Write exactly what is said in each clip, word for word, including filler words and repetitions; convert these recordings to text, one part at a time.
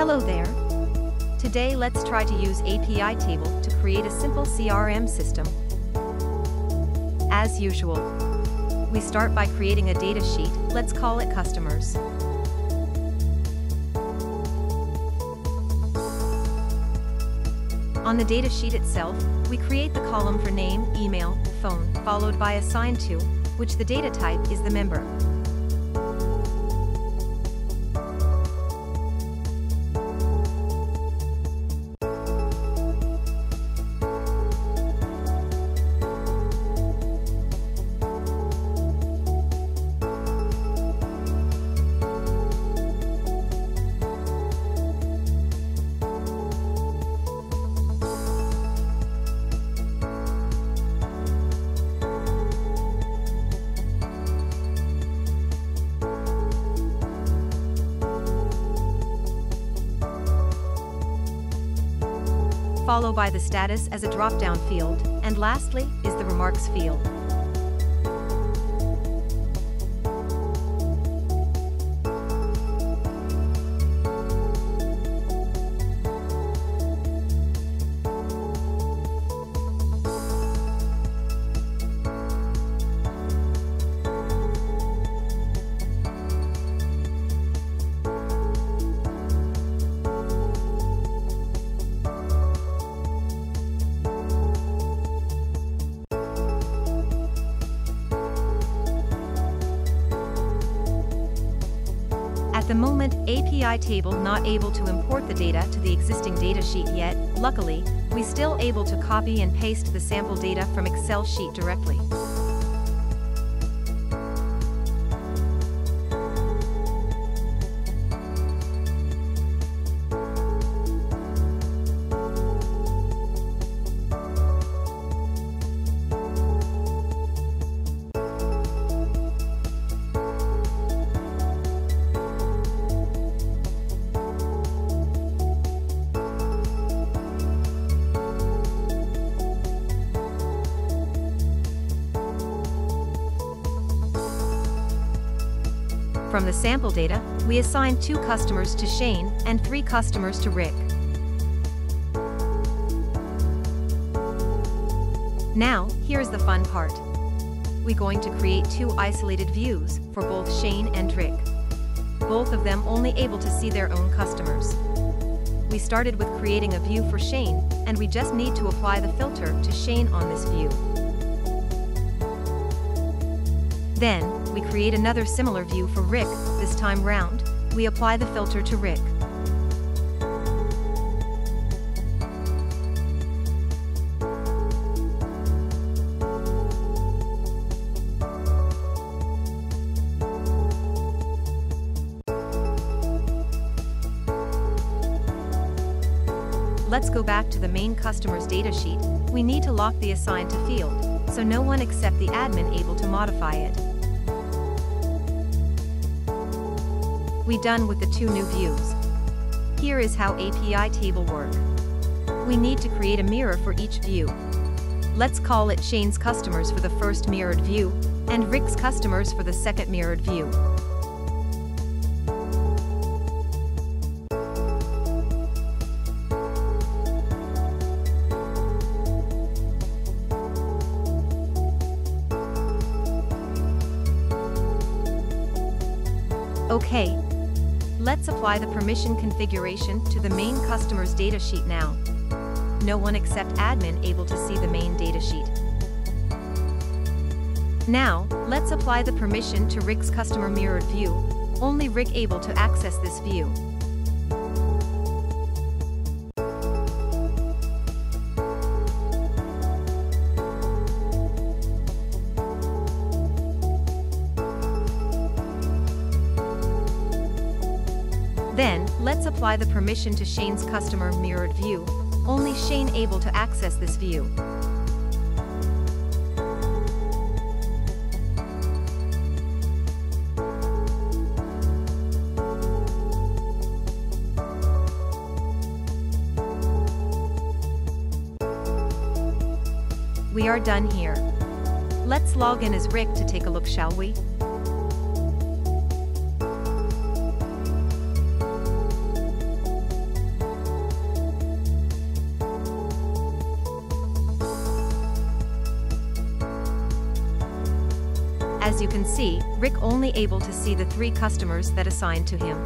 Hello there. Today let's try to use APITable to create a simple C R M system. As usual, we start by creating a data sheet. Let's call it customers. On the data sheet itself, we create the column for name, email, phone, followed by assigned to, which the data type is the member. Followed by the status as a drop-down field, and lastly is the remarks field. At the moment, APITable not able to import the data to the existing datasheet yet. Luckily, we still able to copy and paste the sample data from Excel sheet directly. From the sample data, we assigned two customers to Shane and three customers to Rick. Now, here's the fun part. We're going to create two isolated views for both Shane and Rick. Both of them only able to see their own customers. We started with creating a view for Shane, and we just need to apply the filter to Shane on this view. Then, we create another similar view for Rick. This time round, we apply the filter to Rick. Let's go back to the main customer's datasheet. We need to lock the assigned to field, so no one except the admin able to modify it. We done with the two new views. Here is how APITable work. We need to create a mirror for each view. Let's call it Shane's customers for the first mirrored view, and Rick's customers for the second mirrored view. Okay. Let's apply the permission configuration to the main customer's datasheet now. No one except admin able to see the main datasheet. Now, let's apply the permission to Rick's customer mirrored view. Only Rick able to access this view. Then, let's apply the permission to Shane's customer mirrored view. Only Shane able to access this view. We are done here. Let's log in as Rick to take a look, shall we? As you can see, Rick only able to see the three customers that assigned to him.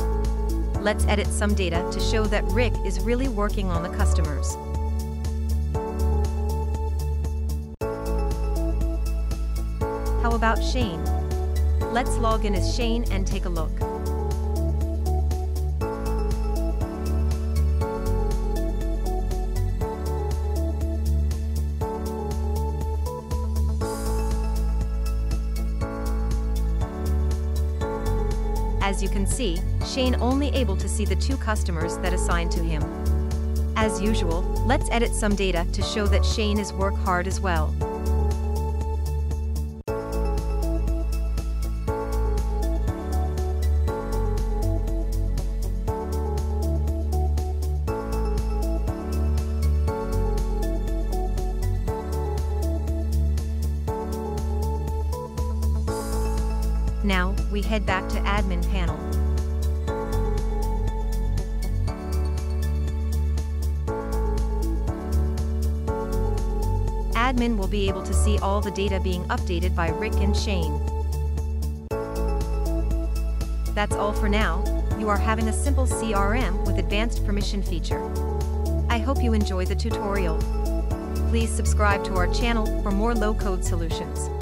Let's edit some data to show that Rick is really working on the customers. How about Shane? Let's log in as Shane and take a look. As you can see, Shane only able to see the two customers that assigned to him. As usual, let's edit some data to show that Shane is work hard as well. Now, we head back to admin panel. Admin will be able to see all the data being updated by Rick and Shane. That's all for now. You are having a simple C R M with advanced permission feature. I hope you enjoy the tutorial. Please subscribe to our channel for more low-code solutions.